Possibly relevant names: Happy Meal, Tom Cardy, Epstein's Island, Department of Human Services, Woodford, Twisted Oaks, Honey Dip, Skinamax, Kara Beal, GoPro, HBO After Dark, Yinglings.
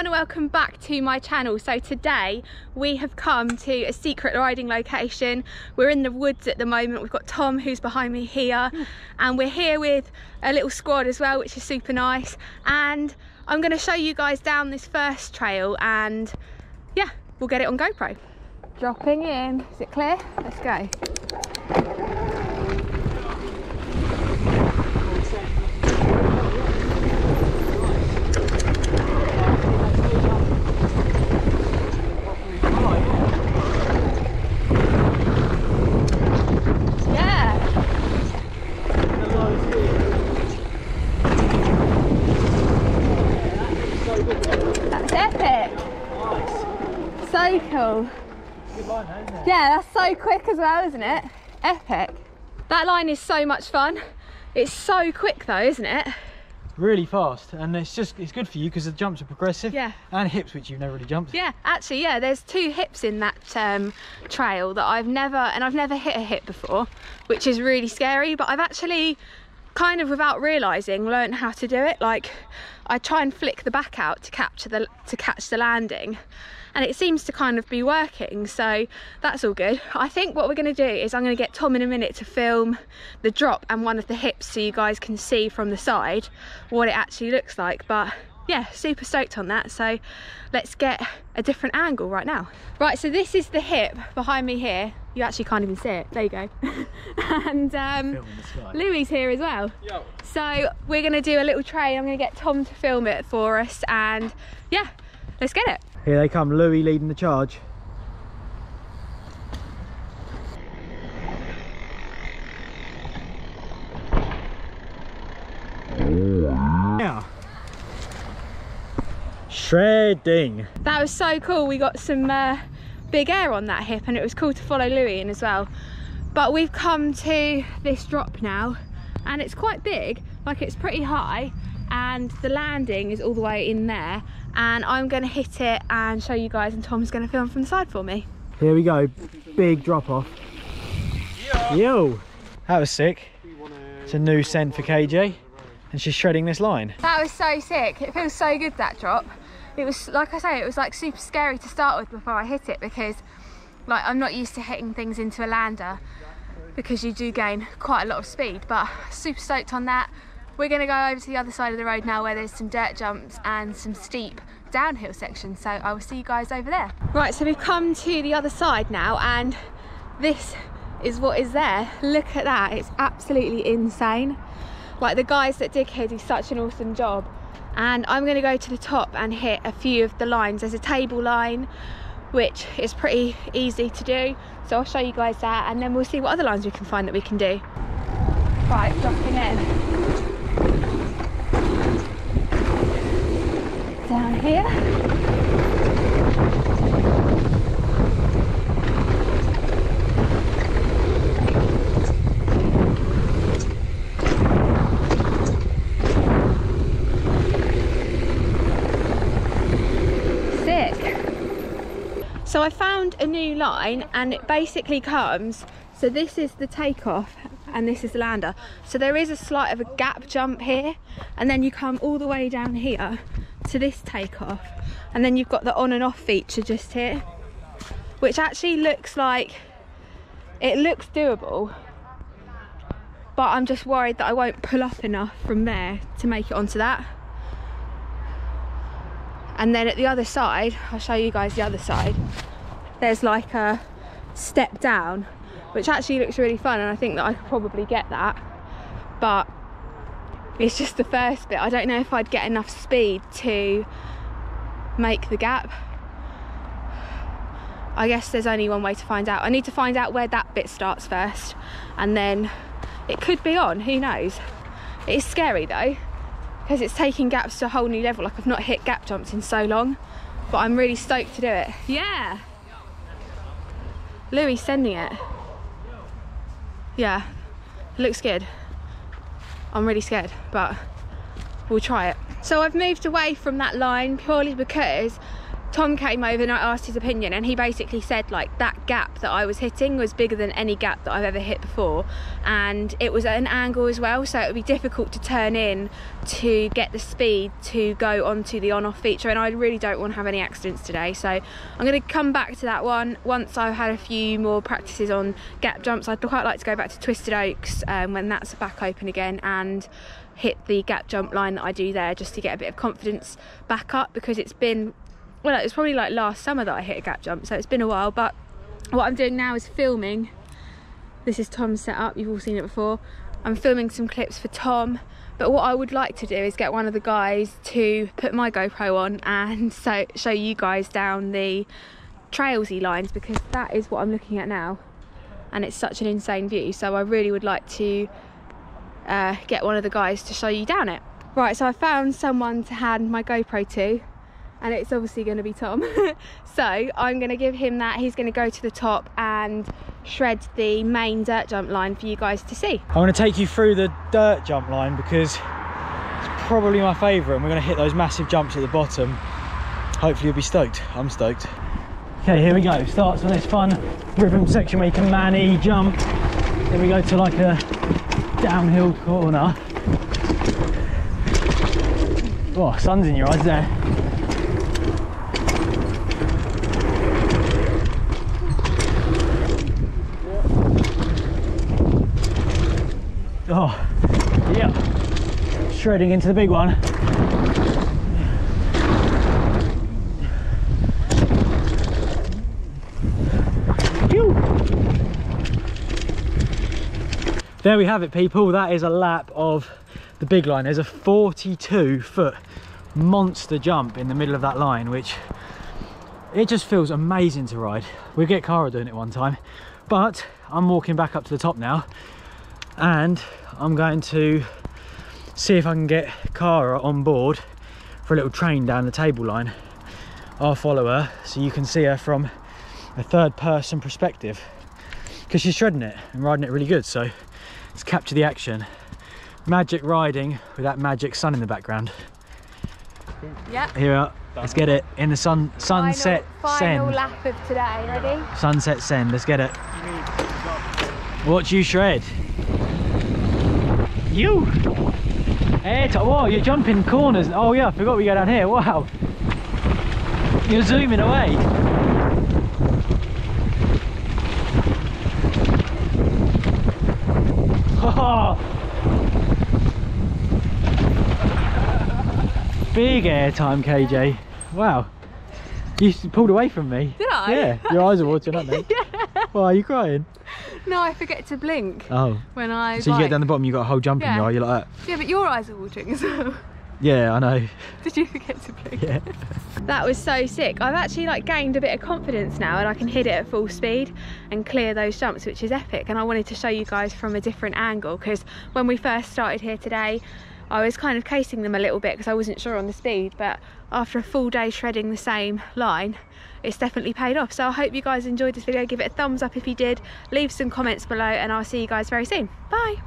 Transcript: everyone, welcome back to my channel. So today we have come to a secret riding location. We're in the woods at the moment. We've got Tom, who's behind me here, and we're here with a little squad as well, which is super nice. And I'm going to show you guys down this first trail, and yeah, we'll get it on GoPro. Dropping in. Is it clear? Let's go. Yeah, that's so quick as well, isn't it? Epic. That line is so much fun. It's so quick though, isn't it? Really fast, and it's good for you because the jumps are progressive. Yeah. And hips, which you've never really jumped. Yeah, actually, yeah, there's two hips in that trail that I've never hit a hip before, which is really scary, but I've actually kind of, without realizing, learned how to do it. Like, I try and flick the back out to catch the landing, and it seems to kind of be working, so that's all good. I think what we're going to do is I'm going to get Tom in a minute to film the drop and one of the hips so you guys can see from the side what it actually looks like. But yeah, super stoked on that, so let's get a different angle right now. Right, so this is the hip behind me here. You actually can't even see it, there you go. And Louie's here as well. Yo. So we're going to do a little trail. I'm going to get Tom to film it for us, and yeah, let's get it. Here they come, Louie leading the charge. Yeah. Shredding. That was so cool. We got some big air on that hip, and it was cool to follow Louie in as well. But we've come to this drop now, and it's quite big, like it's pretty high, and the landing is all the way in there, and I'm going to hit it and show you guys, and Tom's going to film from the side for me. Here we go, big drop off. Yeah. Yo, that was sick. It's a new scent for KJ, and she's shredding this line. That was so sick. It feels so good, that drop. It was, like I say, it was like super scary to start with before I hit it, because like I'm not used to hitting things into a lander, because you do gain quite a lot of speed. But super stoked on that. We're going to go over to the other side of the road now, where there's some dirt jumps and some steep downhill sections, so I will see you guys over there. Right, so we've come to the other side now, and this is what is there. Look at that, it's absolutely insane. Like, the guys that dig here do such an awesome job. And I'm going to go to the top and hit a few of the lines. There's a table line, which is pretty easy to do, so I'll show you guys that, and then we'll see what other lines we can find that we can do. Right, dropping in. Down here. So I found a new line, and it basically comes, so this is the takeoff and this is the lander. So there is a slight of a gap jump here, and then you come all the way down here to this takeoff, and then you've got the on and off feature just here, which actually looks like, it looks doable, but I'm just worried that I won't pull up enough from there to make it onto that. And then at the other side, I'll show you guys the other side, there's like a step down, which actually looks really fun, and I think that I could probably get that, but it's just the first bit. I don't know if I'd get enough speed to make the gap. I guess there's only one way to find out. I need to find out where that bit starts first, and then it could be on, who knows. It is scary though, because it's taking gaps to a whole new level. Like, I've not hit gap jumps in so long, but I'm really stoked to do it. Yeah, Louie's sending it. Yeah, it looks good. I'm really scared, but we'll try it. So I've moved away from that line purely because Tom came over and I asked his opinion, and he basically said like that gap that I was hitting was bigger than any gap that I've ever hit before, and it was at an angle as well, so it would be difficult to turn in to get the speed to go onto the on-off feature, and I really don't want to have any accidents today. So I'm going to come back to that one once I've had a few more practices on gap jumps. I'd quite like to go back to Twisted Oaks when that's back open again and hit the gap jump line that I do there, just to get a bit of confidence back up, because it's been, well, it was probably like last summer that I hit a gap jump, so it's been a while. But what I'm doing now is filming. This is Tom's setup, you've all seen it before. I'm filming some clips for Tom, but what I would like to do is get one of the guys to put my GoPro on and so show you guys down the trailsy lines, because that is what I'm looking at now, and it's such an insane view, so I really would like to get one of the guys to show you down it. Right, so I found someone to hand my GoPro to, and it's obviously going to be Tom. So I'm going to give him that. He's going to go to the top and shred the main dirt jump line for you guys to see. I want to take you through the dirt jump line because it's probably my favourite, and we're going to hit those massive jumps at the bottom. Hopefully you'll be stoked. I'm stoked. Okay, here we go. Starts on this fun rhythm section where you can man-e jump. Then we go to like a downhill corner. Oh, sun's in your eyes there. Oh, yeah, shredding into the big one. Phew. There we have it, people. That is a lap of the big line. There's a 42-foot monster jump in the middle of that line, which it just feels amazing to ride. We'll get Kara doing it one time, but I'm walking back up to the top now, and I'm going to see if I can get Kara on board for a little train down the table line. I'll follow her so you can see her from a third person perspective, because she's shredding it and riding it really good. So let's capture the action. Magic riding with that magic sun in the background. Yeah. Here we are. Let's get it in the sun. Sunset send. Final lap of today. Ready? Sunset send. Let's get it. Watch you shred. You! Hey, whoa, you're jumping corners. Oh yeah, I forgot we go down here. Wow. You're zooming away. Oh. Big air time, KJ. Wow. You pulled away from me. Did I? Yeah, your eyes are watering, aren't they? Yeah. Why are you crying? No, I forget to blink. Oh. When I so you get down the bottom, you've got a whole jump in your eye, you're like that. Yeah, but your eyes are watering as well. Yeah, I know. Did you forget to blink? Yeah. That was so sick. I've actually like gained a bit of confidence now, and I can hit it at full speed and clear those jumps, which is epic. And I wanted to show you guys from a different angle, because when we first started here today, I was kind of casing them a little bit because I wasn't sure on the speed, but after a full day shredding the same line, it's definitely paid off. So I hope you guys enjoyed this video. Give it a thumbs up if you did. Leave some comments below, and I'll see you guys very soon. Bye.